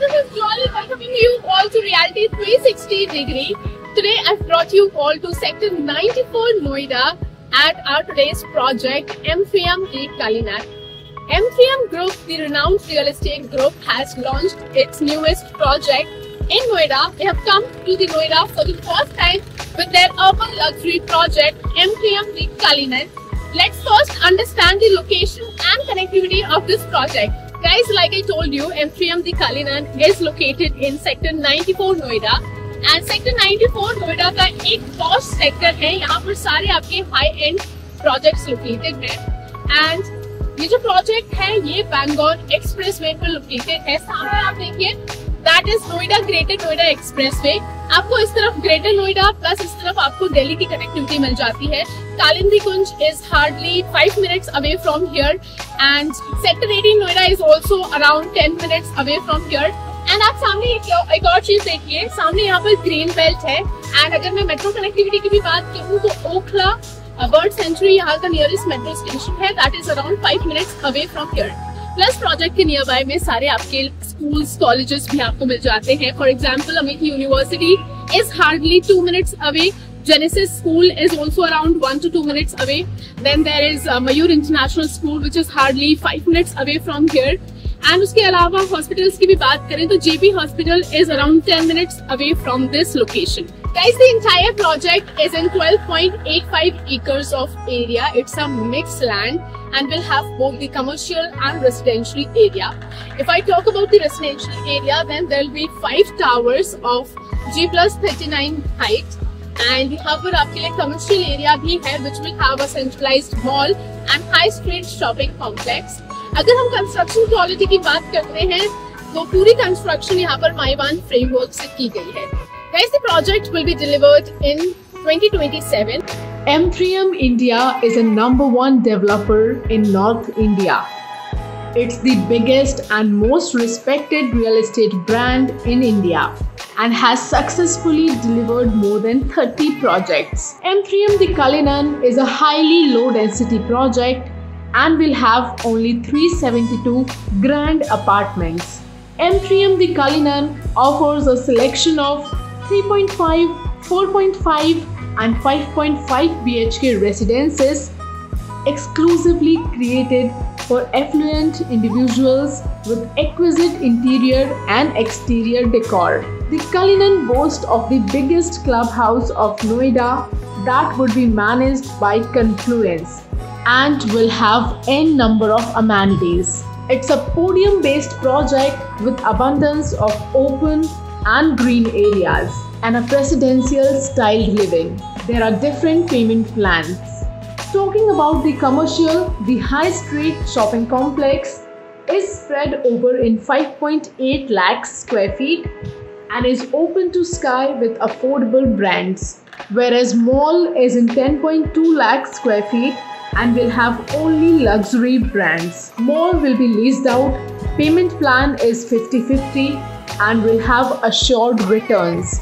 this is Jolly welcoming you all to Reality 360 Degree. Today I've brought you all to Sector 94 Noida at our today's project M3M The Cullinan. M3M Group, the renowned real estate group, has launched its newest project in Noida. They have come to the Noida for the first time with their urban luxury project M3M The Cullinan. Let's first understand the location and connectivity of this project. Guys, like I told you, M3M The Cullinan is located in Sector 94 Noida, and Sector 94 Noida का एक posh sector है. यहाँ पर सारे आपके high-end projects located हैं. And ये जो project है, ये Bangor Expressway पर located है. सामने आप देखिए, that is Noida Greater Noida Expressway. आपको इस तरफ Greater Noida plus इस तरफ आपको Delhi की connectivity मिल जाती है. Kalindi Kunj is hardly 5 minutes away from here, and Sector 18 Noida is also around 10 minutes away from here. And आप सामने एक और चीज देखिए, सामने यहाँ पर ग्रीन बेल्ट है. And अगर मैं मेट्रो कनेक्टिविटी की भी बात करूँ तो ओखला बर्ड सेंचुरी यहाँ का नियरेस्ट मेट्रो स्टेशन है, that is around 5 minutes away from here. Plus project के नियर बाय में सारे आपके स्कूल्स कॉलेजेस भी आपको मिल जाते हैं. For example, Amity university is hardly 2 minutes away. Genesis School is also around 1 to 2 minutes away. Then there is Mayur International School, which is hardly 5 minutes away from here. And उसके अलावा hospitals की भी बात करें तो J P Hospital is around 10 minutes away from this location. Guys, the entire project is in 12.85 acres of area. It's a mixed land and will have both the commercial and residential area. If I talk about the residential area, then there will be 5 towers of G+39 height. And यहाँ पर आपके लिए commercial area भी है, which will have a centralized mall and high street shopping complex. अगर हम construction quality की बात करते हैं, तो पूरी construction यहाँ पर माइवान framework से की गई है. Guys, the project will be delivered in 2027. M3M India is a #1 developer in North India. It's the biggest and most respected real estate brand in India and has successfully delivered more than 30 projects. M3M The Cullinan is a highly low-density project and will have only 372 grand apartments. M3M The Cullinan offers a selection of 3.5, 4.5 and 5.5 BHK residences exclusively created for affluent individuals with exquisite interior and exterior decor. The Cullinan boasts of the biggest clubhouse of Noida that would be managed by Confluence and will have n-number of amenities. It's a podium-based project with abundance of open and green areas and a presidential-style living. There are different payment plans. Talking about the commercial, the high street shopping complex is spread over in 5.8 lakhs square feet and is open to sky with affordable brands, whereas mall is in 10.2 lakhs square feet and will have only luxury brands. Mall will be leased out, payment plan is 50-50 and will have assured returns.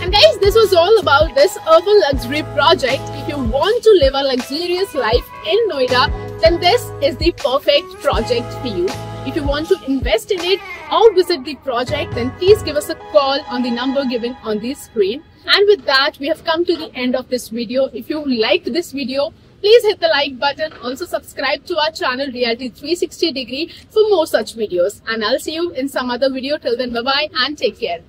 And guys, this was all about this urban luxury project. If you want to live a luxurious life in Noida, then this is the perfect project for you. If you want to invest in it or visit the project, then please give us a call on the number given on the screen. And with that, we have come to the end of this video. If you liked this video, please hit the like button. Also subscribe to our channel Reality 360 Degree for more such videos. And I'll see you in some other video. Till then, bye-bye and take care.